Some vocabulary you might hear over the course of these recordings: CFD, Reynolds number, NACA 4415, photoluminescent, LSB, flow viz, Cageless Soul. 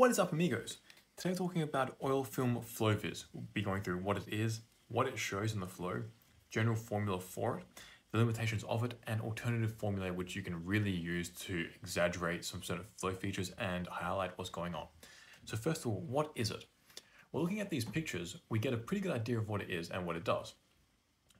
What is up, amigos? Today we're talking about oil film flow viz. We'll be going through what it is, what it shows in the flow, general formula for it, the limitations of it, and alternative formulae which you can really use to exaggerate some sort of flow features and highlight what's going on. So first of all, what is it? Well, looking at these pictures, we get a pretty good idea of what it is and what it does.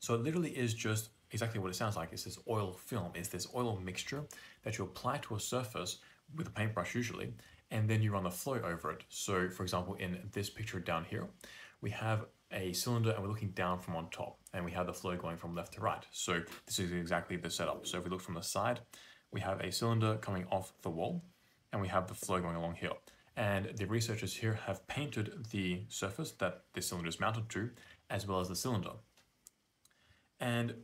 So it literally is just exactly what it sounds like. It's this oil film. It's this oil mixture that you apply to a surface with a paintbrush usually, and then you run the flow over it. So for example, in this picture down here, we have a cylinder and we're looking down from on top, and we have the flow going from left to right. So this is exactly the setup. So if we look from the side, we have a cylinder coming off the wall and we have the flow going along here. And the researchers here have painted the surface that this cylinder is mounted to, as well as the cylinder. And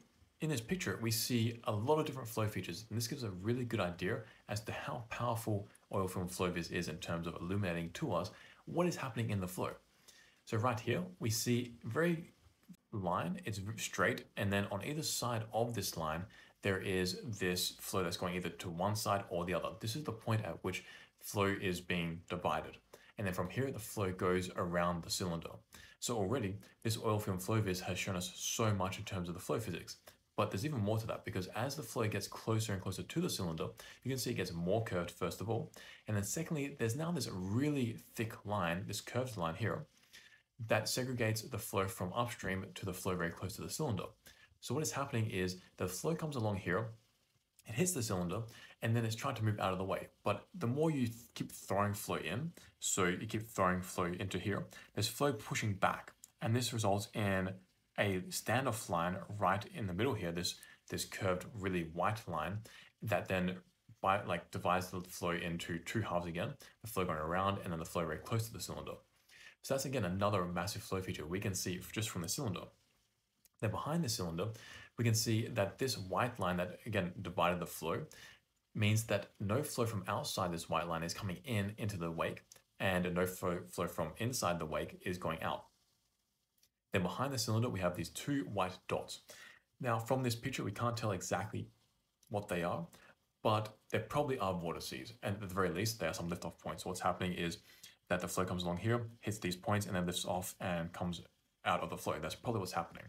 in this picture, we see a lot of different flow features, and this gives a really good idea as to how powerful oil film flow viz is in terms of illuminating to us what is happening in the flow. So right here, we see very line, it's straight, and then on either side of this line, there is this flow that's going either to one side or the other. This is the point at which flow is being divided. And then from here, the flow goes around the cylinder. So already, this oil film flow viz has shown us so much in terms of the flow physics. But there's even more to that, because as the flow gets closer and closer to the cylinder, you can see it gets more curved first of all. And then secondly, there's now this really thick line, this curved line here, that segregates the flow from upstream to the flow very close to the cylinder. So what is happening is the flow comes along here, it hits the cylinder, and then it's trying to move out of the way. But the more you keep throwing flow in, so you keep throwing flow into here, there's flow pushing back. And this results in a standoff line right in the middle here, this curved really white line that then divides the flow into two halves again, the flow going around and then the flow very close to the cylinder. So that's again another massive flow feature we can see just from the cylinder. Then behind the cylinder, we can see that this white line that again divided the flow means that no flow from outside this white line is coming in into the wake, and no flow from inside the wake is going out. Then behind the cylinder, we have these two white dots. Now from this picture, we can't tell exactly what they are, but they probably are vortices. And at the very least, they are some liftoff points. So what's happening is that the flow comes along here, hits these points, and then lifts off and comes out of the flow. That's probably what's happening.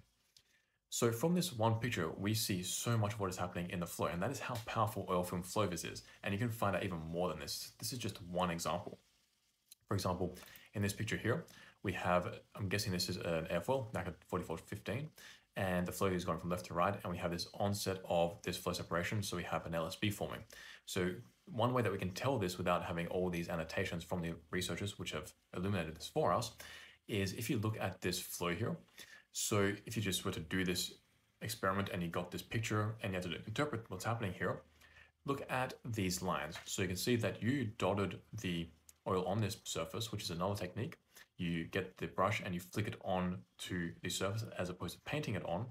So from this one picture, we see so much of what is happening in the flow, and that is how powerful oil film flow viz is. And you can find out even more than this. This is just one example. For example, in this picture here, we have, I'm guessing this is an airfoil, NACA 4415, and the flow is going from left to right, and we have this onset of this flow separation, so we have an LSB forming. So one way that we can tell this without having all these annotations from the researchers, which have illuminated this for us, is if you look at this flow here. So if you just were to do this experiment and you got this picture and you had to interpret what's happening here, look at these lines. So you can see that you dotted the oil on this surface, which is another technique. You get the brush and you flick it on to the surface as opposed to painting it on.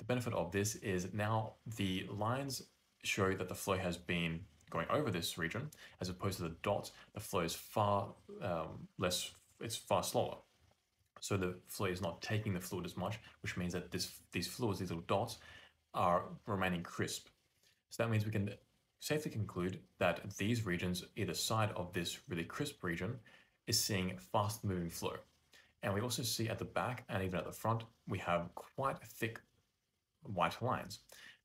The benefit of this is now the lines show that the flow has been going over this region, as opposed to the dots, the flow is far less, it's far slower. So the flow is not taking the fluid as much, which means that these fluids, these little dots, are remaining crisp. So that means we can safely conclude that these regions, either side of this really crisp region, is seeing fast moving flow. And we also see at the back and even at the front, we have quite thick white lines.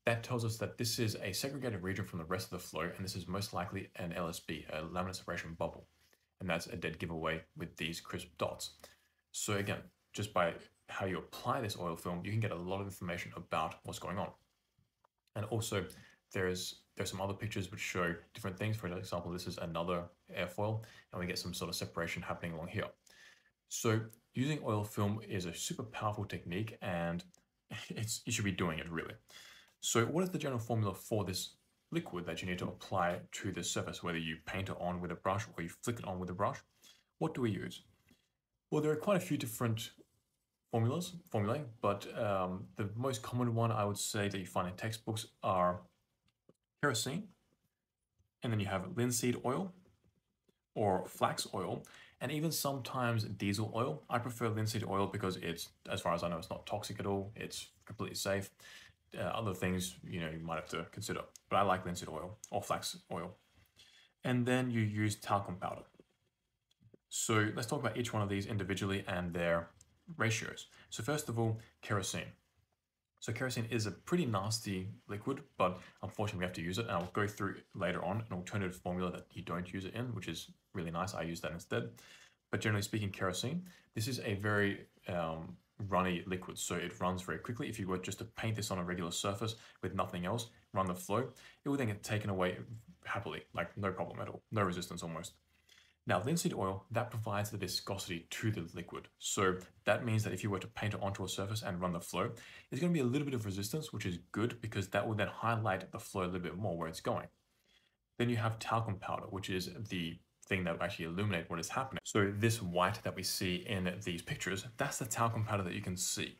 That tells us that this is a segregated region from the rest of the flow, and this is most likely an LSB, a laminar separation bubble. And that's a dead giveaway with these crisp dots. So again, just by how you apply this oil film, you can get a lot of information about what's going on. And also, there's some other pictures which show different things. For example, this is another airfoil, and we get some sort of separation happening along here. So using oil film is a super powerful technique, and you should be doing it really. So what is the general formula for this liquid that you need to apply to this surface, whether you paint it on with a brush or you flick it on with a brush? What do we use? Well, there are quite a few different formulae, but the most common one I would say that you find in textbooks are kerosene, and then you have linseed oil or flax oil, and even sometimes diesel oil. I prefer linseed oil because it's, as far as I know, it's not toxic at all. It's completely safe. Other things, you might have to consider, but I like linseed oil or flax oil. And then you use talcum powder. So let's talk about each one of these individually and their ratios. So first of all, kerosene. So kerosene is a pretty nasty liquid, but unfortunately we have to use it. And I'll go through later on an alternative formula that you don't use it in, which is really nice. I use that instead. But generally speaking, kerosene, this is a very runny liquid. So it runs very quickly. If you were just to paint this on a regular surface with nothing else, run the flow, it will then get taken away happily, like no problem at all, no resistance almost. Now, linseed oil, that provides the viscosity to the liquid. So that means that if you were to paint it onto a surface and run the flow, there's going to be a little bit of resistance, which is good because that will then highlight the flow a little bit more where it's going. Then you have talcum powder, which is the thing that will actually illuminate what is happening. So this white that we see in these pictures, that's the talcum powder that you can see.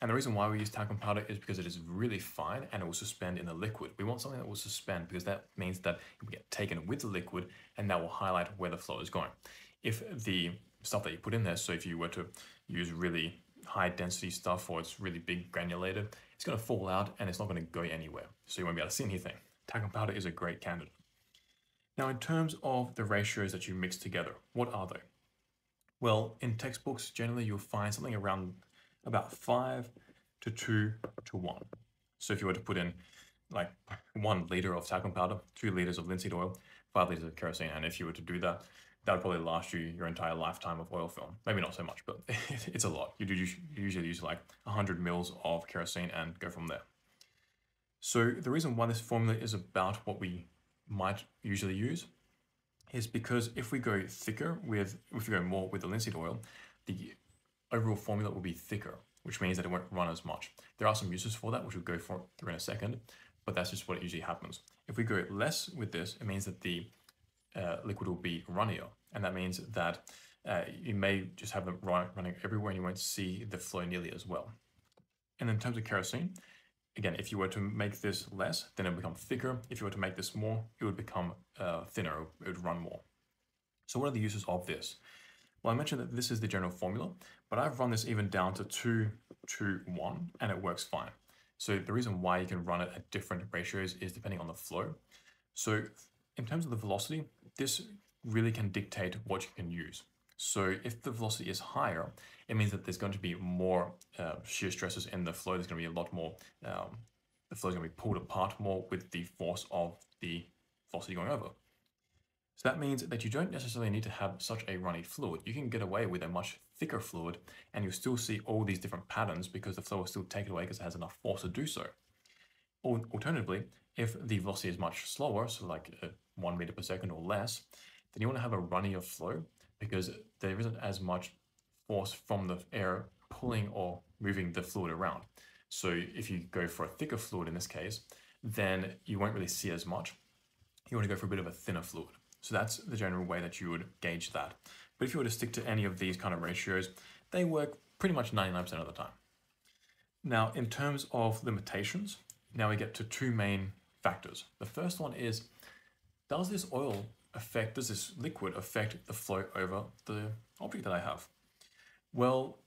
And the reason why we use talcum powder is because it is really fine and it will suspend in the liquid. We want something that will suspend because that means that it will get taken with the liquid and that will highlight where the flow is going. If the stuff that you put in there, so if you were to use really high density stuff or it's really big granulated, it's going to fall out and it's not going to go anywhere. So you won't be able to see anything. Talcum powder is a great candidate. Now, in terms of the ratios that you mix together, what are they? Well, in textbooks, generally you'll find something around about 5 to 2 to 1. So if you were to put in like 1 liter of talcum powder, 2 liters of linseed oil, 5 liters of kerosene, and if you were to do that, that would probably last you your entire lifetime of oil film. Maybe not so much, but it's a lot. You do usually use like 100 mils of kerosene and go from there. So the reason why this formula is about what we might usually use is because if we go thicker with, if we go more with the linseed oil, the overall formula will be thicker, which means that it won't run as much. There are some uses for that, which we'll go through in a second, but that's just what usually happens. If we go less with this, it means that the liquid will be runnier, and that means that you may just have them running everywhere and you won't see the flow nearly as well. And in terms of kerosene, again, if you were to make this less, then it would become thicker. If you were to make this more, it would become thinner, it would run more. So what are the uses of this? Well, I mentioned that this is the general formula, but I've run this even down to 2 to 1, and it works fine. So the reason why you can run it at different ratios is depending on the flow. So in terms of the velocity, this really can dictate what you can use. So if the velocity is higher, it means that there's going to be more shear stresses in the flow. There's going to be a lot more, the flow is going to be pulled apart more with the force of the velocity going over. So that means that you don't necessarily need to have such a runny fluid. You can get away with a much thicker fluid and you'll still see all these different patterns because the flow will still take it away because it has enough force to do so. Or alternatively, if the velocity is much slower, so like 1 meter per second or less, then you want to have a runnier flow because there isn't as much force from the air pulling or moving the fluid around. So if you go for a thicker fluid in this case, then you won't really see as much. You want to go for a bit of a thinner fluid. So that's the general way that you would gauge that. But if you were to stick to any of these kind of ratios, they work pretty much 99% of the time. Now, in terms of limitations, now we get to 2 main factors. The first one is, does this liquid affect the flow over the object that I have? Well,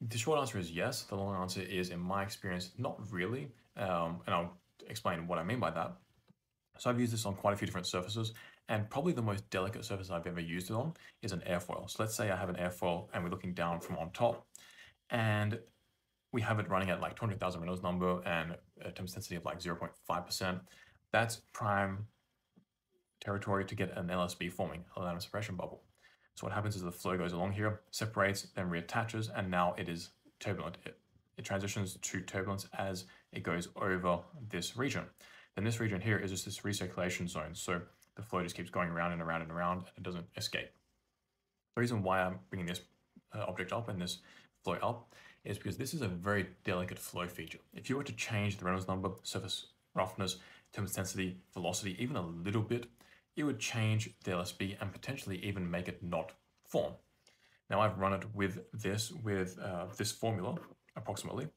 the short answer is yes. The long answer is, in my experience, not really. And I'll explain what I mean by that. So I've used this on quite a few different surfaces, and probably the most delicate surface I've ever used it on is an airfoil. So let's say I have an airfoil and we're looking down from on top and we have it running at like 200,000 Reynolds number and a temp intensity of like 0.5%. That's prime territory to get an LSB forming, a laminar separation bubble. So what happens is the flow goes along here, separates, then reattaches, and now it is turbulent. It transitions to turbulence as it goes over this region. Then this region here is just this recirculation zone. So the flow just keeps going around and around and around, and it doesn't escape. The reason why I'm bringing this object up and this flow up is because this is a very delicate flow feature. If you were to change the Reynolds number, surface roughness, temp intensity, velocity, even a little bit, it would change the LSB and potentially even make it not form. Now I've run it with this formula approximately,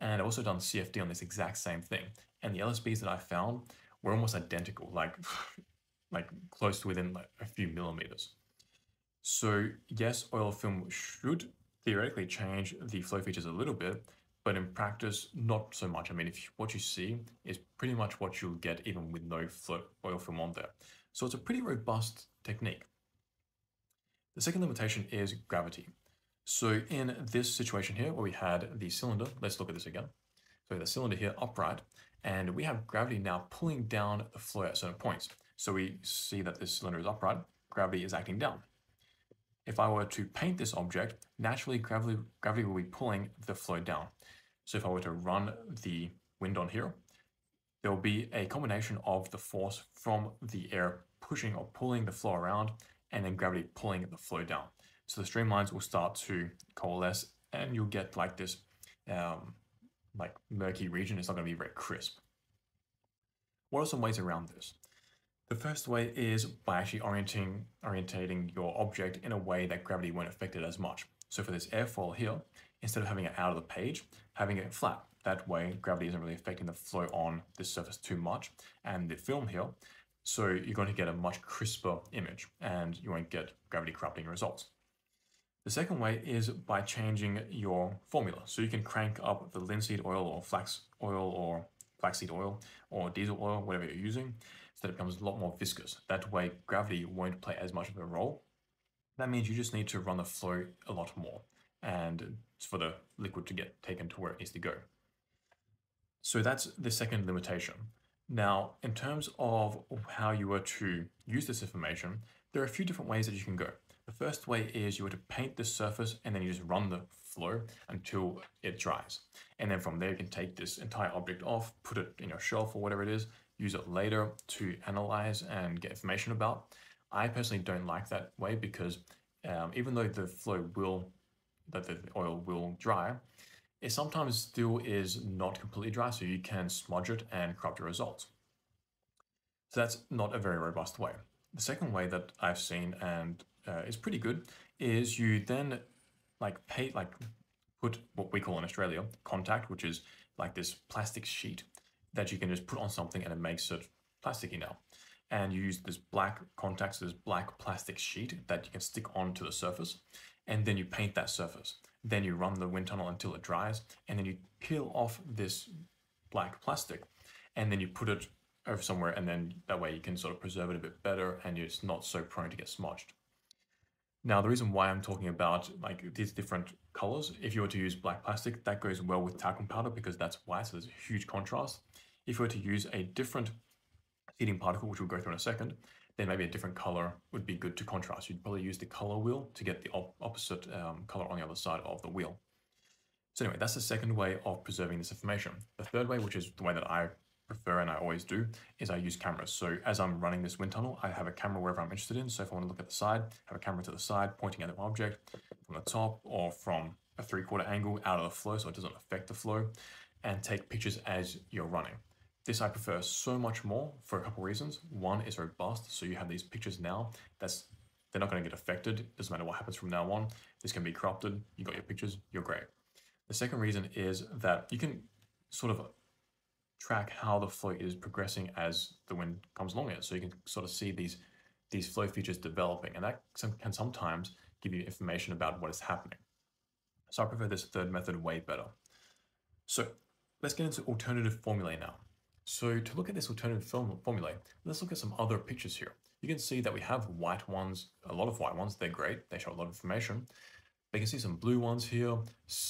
and I've also done CFD on this exact same thing. And the LSBs that I found were almost identical, like close to within like a few millimeters. So yes, oil film should theoretically change the flow features a little bit, but in practice, not so much. I mean, if what you see is pretty much what you'll get even with no oil film on there. So it's a pretty robust technique. The second limitation is gravity. So in this situation here where we had the cylinder, let's look at this again. So the cylinder here upright, and we have gravity now pulling down the flow at certain points. So we see that this cylinder is upright, gravity is acting down. If I were to paint this object, naturally gravity will be pulling the flow down. So if I were to run the wind on here, there will be a combination of the force from the air pushing or pulling the flow around, and then gravity pulling the flow down. So the streamlines will start to coalesce, and you'll get like this like murky region. It's not going to be very crisp. What are some ways around this? The first way is by actually orientating your object in a way that gravity won't affect it as much. So for this airfoil here, instead of having it out of the page, having it flat. That way, gravity isn't really affecting the flow on this surface too much, and the film here. So you're going to get a much crisper image, and you won't get gravity corrupting results. The second way is by changing your formula. So you can crank up the linseed oil or flax oil or flaxseed oil or diesel oil, whatever you're using, so that it becomes a lot more viscous. That way, gravity won't play as much of a role. That means you just need to run the flow a lot more, and for the liquid to get taken to where it needs to go. So that's the second limitation. Now, in terms of how you were to use this information, there are a few different ways that you can go. The first way is you were to paint the surface, and then you just run the flow until it dries. And then from there, you can take this entire object off, put it in your shelf or whatever it is, use it later to analyze and get information about. I personally don't like that way because even though the oil will dry, it sometimes still is not completely dry, so you can smudge it and corrupt your results. So that's not a very robust way. The second way that I've seen and is pretty good is you then put what we call in Australia contact, which is like this plastic sheet that you can just put on something and it makes it plasticky now. And you use this black contact, so this black plastic sheet that you can stick onto the surface, and then you paint that surface. Then you run the wind tunnel until it dries, and then you peel off this black plastic, and then you put it over somewhere, and then that way you can sort of preserve it a bit better, and it's not so prone to get smudged. Now, the reason why I'm talking about like these different colors, if you were to use black plastic, that goes well with talcum powder because that's white, so there's a huge contrast. If you were to use a different heating particle, which we'll go through in a second, then maybe a different color would be good to contrast. You'd probably use the color wheel to get the opposite color on the other side of the wheel. So anyway, that's the second way of preserving this information. The third way, which is the way that I prefer and I always do, is I use cameras. So as I'm running this wind tunnel, I have a camera wherever I'm interested in. So if I want to look at the side, I have a camera to the side pointing at an object from the top or from a 3/4 angle out of the flow so it doesn't affect the flow, and take pictures as you're running. This I prefer so much more for a couple reasons. One is robust, so you have these pictures now. They're not going to get affected. It doesn't matter what happens from now on. This can be corrupted. You got your pictures. You're great. The second reason is that you can sort of track how the flow is progressing as the wind comes along it. So you can sort of see these flow features developing, and that can sometimes give you information about what is happening. So I prefer this third method way better. So let's get into alternative formulae now. So to look at this alternative formulae, let's look at some other pictures here. You can see that we have white ones, a lot of white ones. They're great. They show a lot of information. But you can see some blue ones here.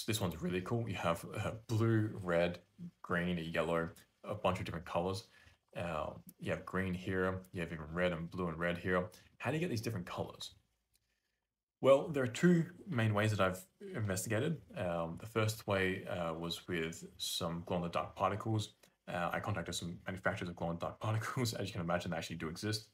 This one's really cool. You have blue, red, green, yellow, a bunch of different colors. You have green here. You have even red and blue and red here. How do you get these different colors? Well, there are two main ways that I've investigated. The first way was with some glow-in-the-dark particles. I contacted some manufacturers of glow-in-the-dark particles. As you can imagine, they actually do exist.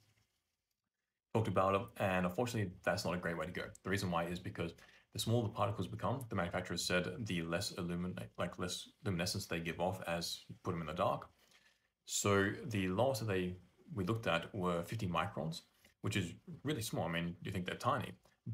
Talked about it, and unfortunately, that's not a great way to go. The reason why is because the smaller the particles become, the manufacturers said, the less luminescence they give off as you put them in the dark. So the lowest that we looked at were 50 microns, which is really small. I mean, you think they're tiny,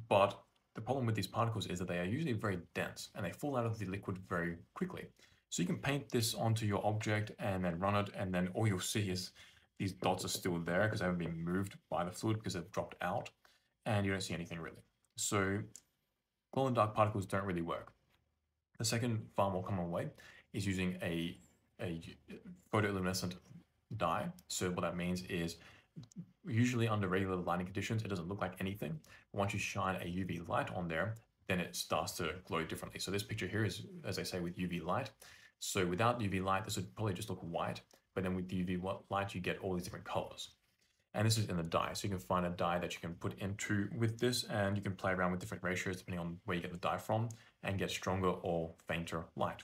but the problem with these particles is that they are usually very dense and they fall out of the liquid very quickly. So you can paint this onto your object and then run it, and then all you'll see is these dots are still there because they haven't been moved by the fluid because they've dropped out, and you don't see anything really. So glow-in-the-dark particles don't really work. The second far more common way is using a photoluminescent dye. So what that means is usually under regular lighting conditions, it doesn't look like anything. But once you shine a UV light on there, then it starts to glow differently. So this picture here is, as I say, with UV light. So without UV light, this would probably just look white. But then with UV light, you get all these different colors. And this is in the dye. So you can find a dye that you can put into with this, and you can play around with different ratios depending on where you get the dye from and get stronger or fainter light.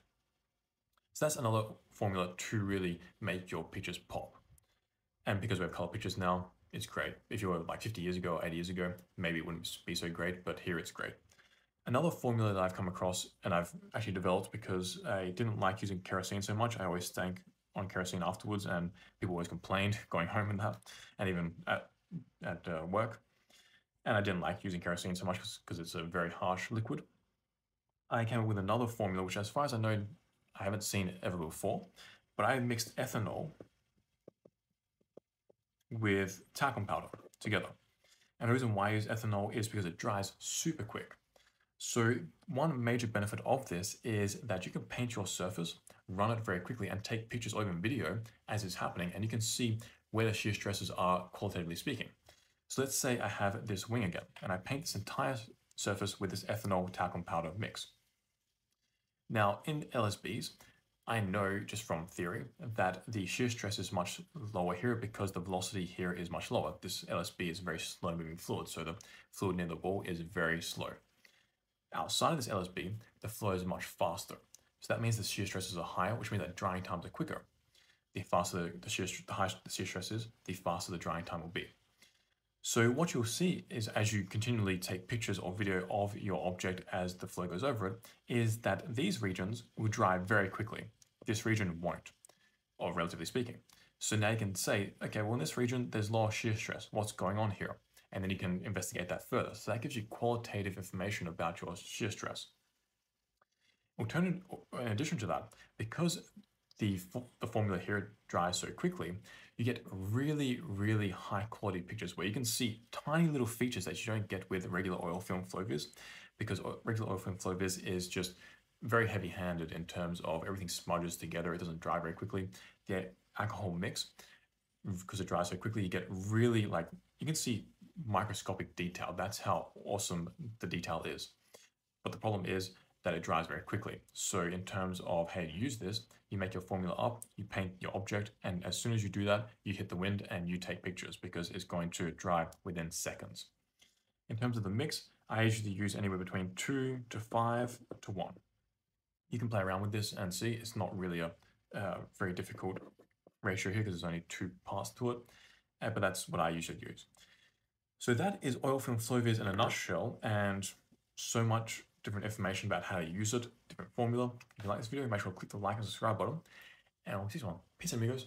So that's another formula to really make your pictures pop. And because we have color pictures now, it's great. If you were like 50 years ago, 80 years ago, maybe it wouldn't be so great, but here it's great. Another formula that I've come across and I've actually developed because I didn't like using kerosene so much. I always stank on kerosene afterwards, and people always complained going home and that, and even at work. And I didn't like using kerosene so much because it's a very harsh liquid. I came up with another formula, which as far as I know, I haven't seen ever before, but I mixed ethanol with talcum powder together. And the reason why I use ethanol is because it dries super quick. So one major benefit of this is that you can paint your surface, run it very quickly, and take pictures or even video as it's happening, and you can see where the shear stresses are qualitatively speaking. So let's say I have this wing again, and I paint this entire surface with this ethanol talcum powder mix. Now in LSBs, I know just from theory that the shear stress is much lower here because the velocity here is much lower. This LSB is a very slow moving fluid, so the fluid near the wall is very slow. Outside of this LSB, the flow is much faster. So that means the shear stresses are higher, which means that drying times are quicker. The faster the higher the shear stress is, the faster the drying time will be. So what you'll see is, as you continually take pictures or video of your object as the flow goes over it, is that these regions will dry very quickly. This region won't, or relatively speaking. So now you can say, okay, well in this region, there's lower shear stress. What's going on here? And then you can investigate that further. So that gives you qualitative information about your shear stress. In addition to that, because the formula here dries so quickly, you get really, really high quality pictures where you can see tiny little features that you don't get with regular oil film flow viz, because regular oil film flow viz is just very heavy handed in terms of everything smudges together, it doesn't dry very quickly. The alcohol mix, because it dries so quickly, you get really, like, you can see microscopic detail. That's how awesome the detail is. But the problem is that it dries very quickly. So in terms of how you use this, you make your formula up, you paint your object, and as soon as you do that, you hit the wind and you take pictures because it's going to dry within seconds. In terms of the mix, I usually use anywhere between 2 to 5 to 1. You can play around with this and see it's not really a very difficult ratio here because there's only two parts to it, but that's what I usually use. So that is oil film flow viz in a nutshell, and so much different information about how to use it, different formula. If you like this video, make sure to click the like and subscribe button, and we'll see you tomorrow. Peace, amigos.